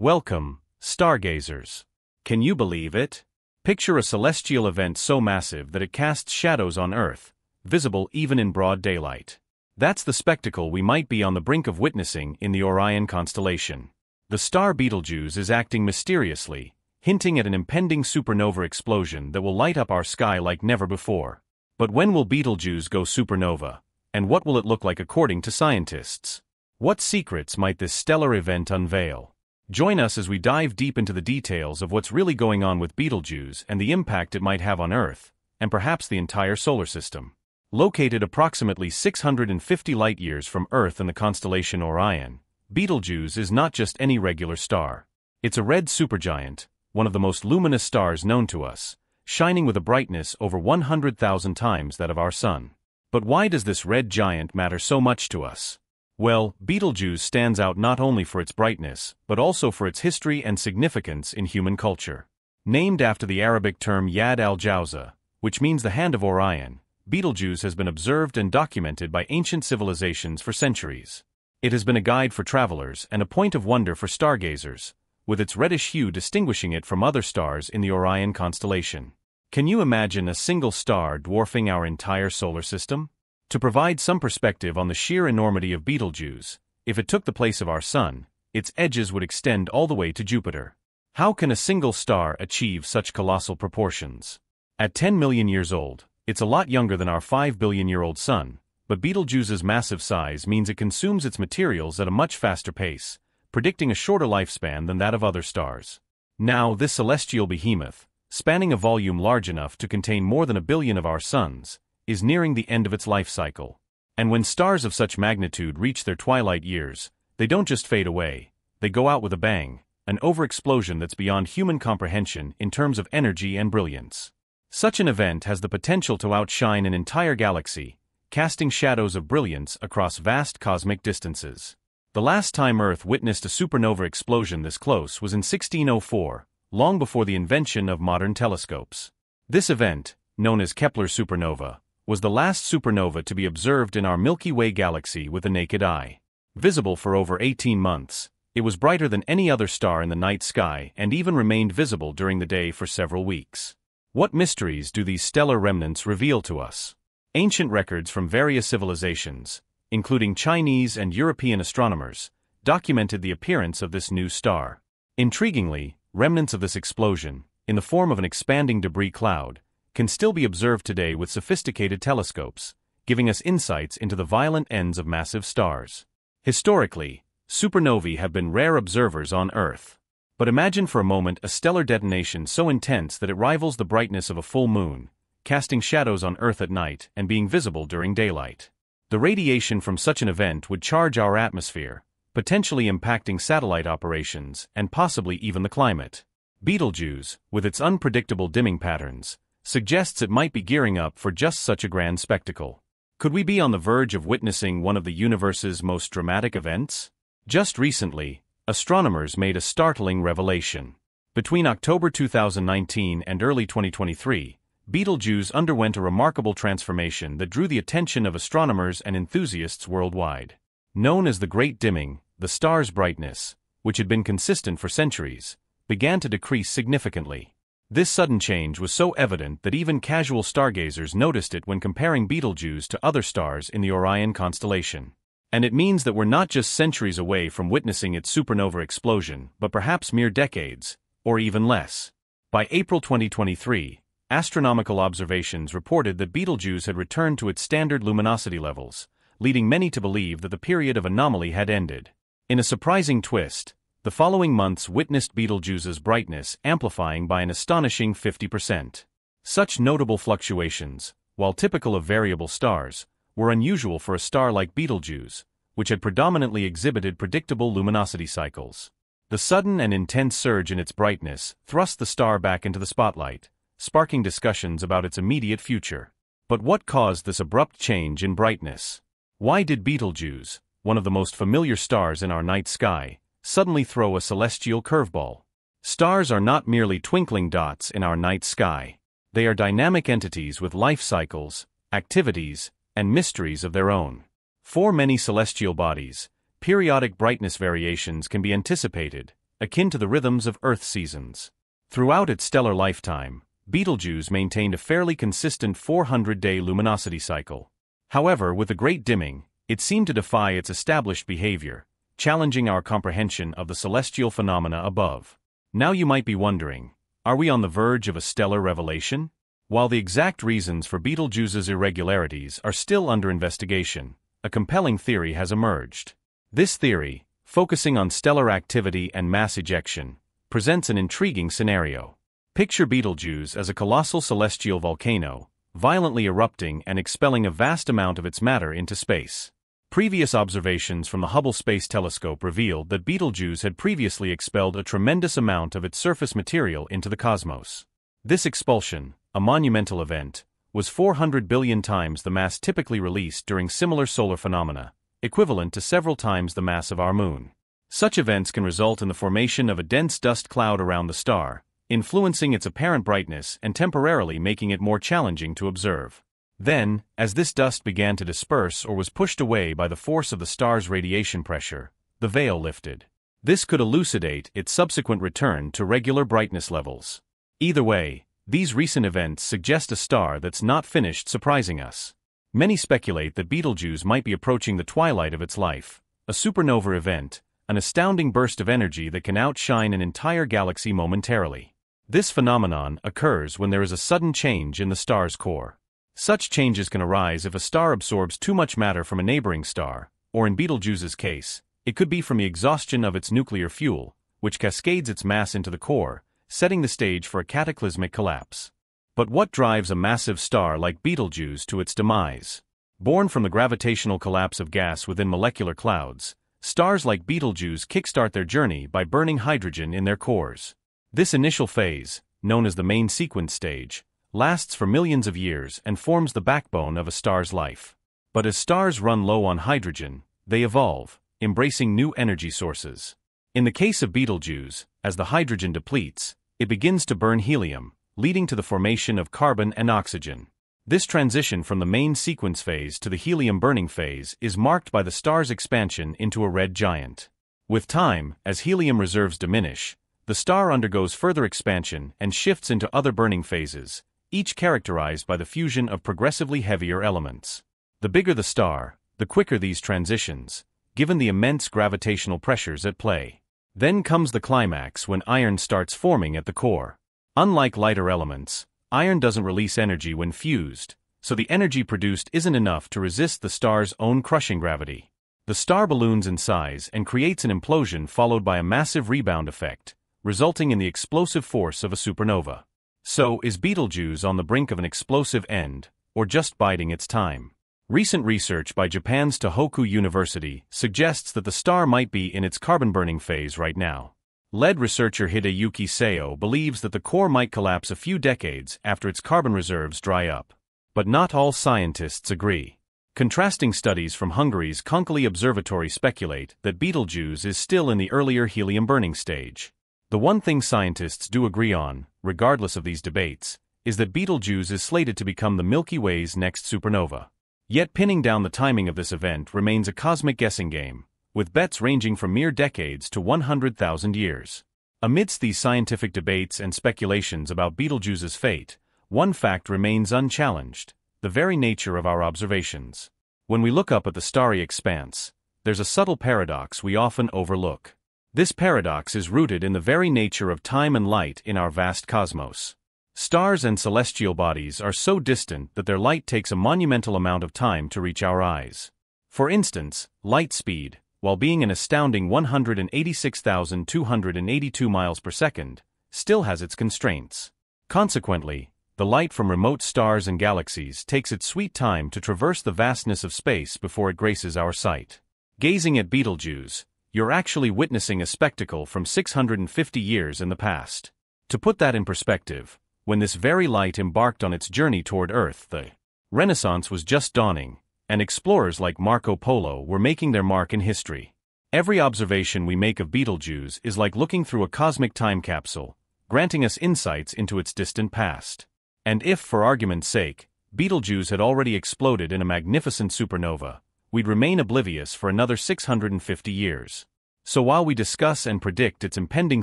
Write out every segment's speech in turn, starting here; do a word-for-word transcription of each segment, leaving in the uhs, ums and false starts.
Welcome, stargazers. Can you believe it? Picture a celestial event so massive that it casts shadows on Earth, visible even in broad daylight. That's the spectacle we might be on the brink of witnessing in the Orion constellation. The star Betelgeuse is acting mysteriously, hinting at an impending supernova explosion that will light up our sky like never before. But when will Betelgeuse go supernova, and what will it look like according to scientists? What secrets might this stellar event unveil? Join us as we dive deep into the details of what's really going on with Betelgeuse and the impact it might have on Earth, and perhaps the entire solar system. Located approximately six hundred fifty light-years from Earth in the constellation Orion, Betelgeuse is not just any regular star. It's a red supergiant, one of the most luminous stars known to us, shining with a brightness over one hundred thousand times that of our Sun. But why does this red giant matter so much to us? Well, Betelgeuse stands out not only for its brightness, but also for its history and significance in human culture. Named after the Arabic term Yad al-Jauza, which means the hand of Orion, Betelgeuse has been observed and documented by ancient civilizations for centuries. It has been a guide for travelers and a point of wonder for stargazers, with its reddish hue distinguishing it from other stars in the Orion constellation. Can you imagine a single star dwarfing our entire solar system? To provide some perspective on the sheer enormity of Betelgeuse, if it took the place of our Sun, its edges would extend all the way to Jupiter. How can a single star achieve such colossal proportions? At ten million years old, it's a lot younger than our five billion year old Sun, but Betelgeuse's massive size means it consumes its materials at a much faster pace, predicting a shorter lifespan than that of other stars. Now, this celestial behemoth, spanning a volume large enough to contain more than a billion of our suns, is nearing the end of its life cycle. And when stars of such magnitude reach their twilight years, they don't just fade away, they go out with a bang, an overexplosion that's beyond human comprehension in terms of energy and brilliance. Such an event has the potential to outshine an entire galaxy, casting shadows of brilliance across vast cosmic distances. The last time Earth witnessed a supernova explosion this close was in sixteen oh four, long before the invention of modern telescopes. This event, known as Kepler's supernova, was the last supernova to be observed in our Milky Way galaxy with the naked eye. Visible for over eighteen months, it was brighter than any other star in the night sky and even remained visible during the day for several weeks. What mysteries do these stellar remnants reveal to us? Ancient records from various civilizations, including Chinese and European astronomers, documented the appearance of this new star. Intriguingly, remnants of this explosion, in the form of an expanding debris cloud, can still be observed today with sophisticated telescopes, giving us insights into the violent ends of massive stars. Historically, supernovae have been rare observers on Earth. But imagine for a moment a stellar detonation so intense that it rivals the brightness of a full moon, casting shadows on Earth at night and being visible during daylight. The radiation from such an event would charge our atmosphere, potentially impacting satellite operations and possibly even the climate. Betelgeuse, with its unpredictable dimming patterns, suggests it might be gearing up for just such a grand spectacle. Could we be on the verge of witnessing one of the universe's most dramatic events? Just recently, astronomers made a startling revelation. Between October two thousand nineteen and early twenty twenty-three, Betelgeuse underwent a remarkable transformation that drew the attention of astronomers and enthusiasts worldwide. Known as the Great Dimming, the star's brightness, which had been consistent for centuries, began to decrease significantly. This sudden change was so evident that even casual stargazers noticed it when comparing Betelgeuse to other stars in the Orion constellation. And it means that we're not just centuries away from witnessing its supernova explosion, but perhaps mere decades, or even less. By April twenty twenty-three, astronomical observations reported that Betelgeuse had returned to its standard luminosity levels, leading many to believe that the period of anomaly had ended. In a surprising twist, the following months witnessed Betelgeuse's brightness amplifying by an astonishing fifty percent. Such notable fluctuations, while typical of variable stars, were unusual for a star like Betelgeuse, which had predominantly exhibited predictable luminosity cycles. The sudden and intense surge in its brightness thrust the star back into the spotlight, sparking discussions about its immediate future. But what caused this abrupt change in brightness? Why did Betelgeuse, one of the most familiar stars in our night sky, suddenly throw a celestial curveball? Stars are not merely twinkling dots in our night sky. They are dynamic entities with life cycles, activities, and mysteries of their own. For many celestial bodies, periodic brightness variations can be anticipated, akin to the rhythms of Earth's seasons. Throughout its stellar lifetime, Betelgeuse maintained a fairly consistent four hundred day luminosity cycle. However, with the Great Dimming, it seemed to defy its established behavior, challenging our comprehension of the celestial phenomena above. Now you might be wondering, are we on the verge of a stellar revelation? While the exact reasons for Betelgeuse's irregularities are still under investigation, a compelling theory has emerged. This theory, focusing on stellar activity and mass ejection, presents an intriguing scenario. Picture Betelgeuse as a colossal celestial volcano, violently erupting and expelling a vast amount of its matter into space. Previous observations from the Hubble Space Telescope revealed that Betelgeuse had previously expelled a tremendous amount of its surface material into the cosmos. This expulsion, a monumental event, was four hundred billion times the mass typically released during similar solar phenomena, equivalent to several times the mass of our Moon. Such events can result in the formation of a dense dust cloud around the star, influencing its apparent brightness and temporarily making it more challenging to observe. Then, as this dust began to disperse or was pushed away by the force of the star's radiation pressure, the veil lifted. This could elucidate its subsequent return to regular brightness levels. Either way, these recent events suggest a star that's not finished surprising us. Many speculate that Betelgeuse might be approaching the twilight of its life, a supernova event, an astounding burst of energy that can outshine an entire galaxy momentarily. This phenomenon occurs when there is a sudden change in the star's core. Such changes can arise if a star absorbs too much matter from a neighboring star, or in Betelgeuse's case, it could be from the exhaustion of its nuclear fuel, which cascades its mass into the core, setting the stage for a cataclysmic collapse. But what drives a massive star like Betelgeuse to its demise? Born from the gravitational collapse of gas within molecular clouds, stars like Betelgeuse kickstart their journey by burning hydrogen in their cores. This initial phase, known as the main sequence stage, lasts for millions of years and forms the backbone of a star's life. But as stars run low on hydrogen, they evolve, embracing new energy sources. In the case of Betelgeuse, as the hydrogen depletes, it begins to burn helium, leading to the formation of carbon and oxygen. This transition from the main sequence phase to the helium burning phase is marked by the star's expansion into a red giant. With time, as helium reserves diminish, the star undergoes further expansion and shifts into other burning phases, each characterized by the fusion of progressively heavier elements. The bigger the star, the quicker these transitions, given the immense gravitational pressures at play. Then comes the climax when iron starts forming at the core. Unlike lighter elements, iron doesn't release energy when fused, so the energy produced isn't enough to resist the star's own crushing gravity. The star balloons in size and creates an implosion followed by a massive rebound effect, resulting in the explosive force of a supernova. So is Betelgeuse on the brink of an explosive end, or just biding its time? Recent research by Japan's Tohoku University suggests that the star might be in its carbon-burning phase right now. Lead researcher Hideyuki Saio believes that the core might collapse a few decades after its carbon reserves dry up. But not all scientists agree. Contrasting studies from Hungary's Konkoly Observatory speculate that Betelgeuse is still in the earlier helium-burning stage. The one thing scientists do agree on, regardless of these debates, is that Betelgeuse is slated to become the Milky Way's next supernova. Yet pinning down the timing of this event remains a cosmic guessing game, with bets ranging from mere decades to one hundred thousand years. Amidst these scientific debates and speculations about Betelgeuse's fate, one fact remains unchallenged: the very nature of our observations. When we look up at the starry expanse, there's a subtle paradox we often overlook. This paradox is rooted in the very nature of time and light in our vast cosmos. Stars and celestial bodies are so distant that their light takes a monumental amount of time to reach our eyes. For instance, light speed, while being an astounding one hundred eighty-six thousand two hundred eighty-two miles per second, still has its constraints. Consequently, the light from remote stars and galaxies takes its sweet time to traverse the vastness of space before it graces our sight. Gazing at Betelgeuse, you're actually witnessing a spectacle from six hundred fifty years in the past. To put that in perspective, when this very light embarked on its journey toward Earth, the Renaissance was just dawning, and explorers like Marco Polo were making their mark in history. Every observation we make of Betelgeuse is like looking through a cosmic time capsule, granting us insights into its distant past. And if, for argument's sake, Betelgeuse had already exploded in a magnificent supernova, we'd remain oblivious for another six hundred fifty years. So while we discuss and predict its impending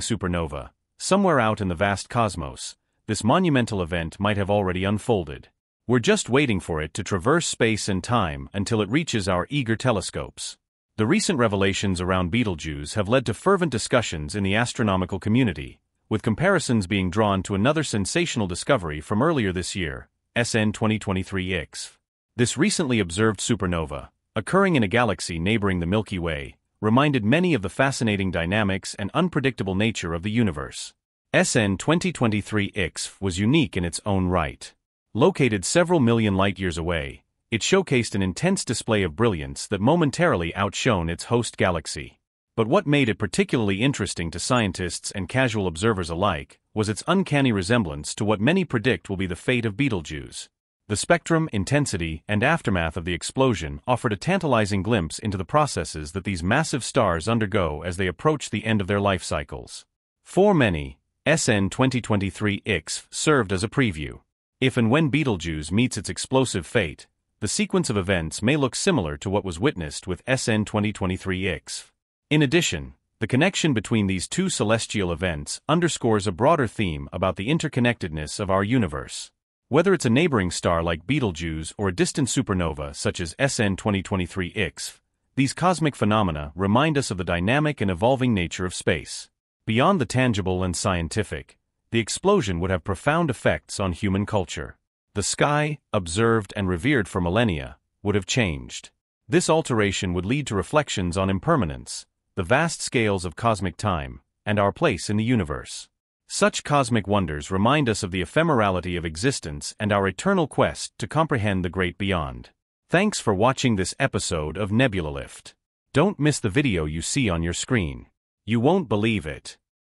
supernova, somewhere out in the vast cosmos, this monumental event might have already unfolded. We're just waiting for it to traverse space and time until it reaches our eager telescopes. The recent revelations around Betelgeuse have led to fervent discussions in the astronomical community, with comparisons being drawn to another sensational discovery from earlier this year, S N twenty twenty-three I X F. This recently observed supernova, occurring in a galaxy neighboring the Milky Way, reminded many of the fascinating dynamics and unpredictable nature of the universe. S N twenty twenty-three I X F was unique in its own right. Located several million light-years away, it showcased an intense display of brilliance that momentarily outshone its host galaxy. But what made it particularly interesting to scientists and casual observers alike was its uncanny resemblance to what many predict will be the fate of Betelgeuse. The spectrum, intensity, and aftermath of the explosion offered a tantalizing glimpse into the processes that these massive stars undergo as they approach the end of their life cycles. For many, S N twenty twenty-three I X F served as a preview. If and when Betelgeuse meets its explosive fate, the sequence of events may look similar to what was witnessed with S N twenty twenty-three I X F. In addition, the connection between these two celestial events underscores a broader theme about the interconnectedness of our universe. Whether it's a neighboring star like Betelgeuse or a distant supernova such as S N twenty twenty-three I X F, these cosmic phenomena remind us of the dynamic and evolving nature of space. Beyond the tangible and scientific, the explosion would have profound effects on human culture. The sky, observed and revered for millennia, would have changed. This alteration would lead to reflections on impermanence, the vast scales of cosmic time, and our place in the universe. Such cosmic wonders remind us of the ephemerality of existence and our eternal quest to comprehend the great beyond. Thanks for watching this episode of Nebula Lift. Don't miss the video you see on your screen. You won't believe it.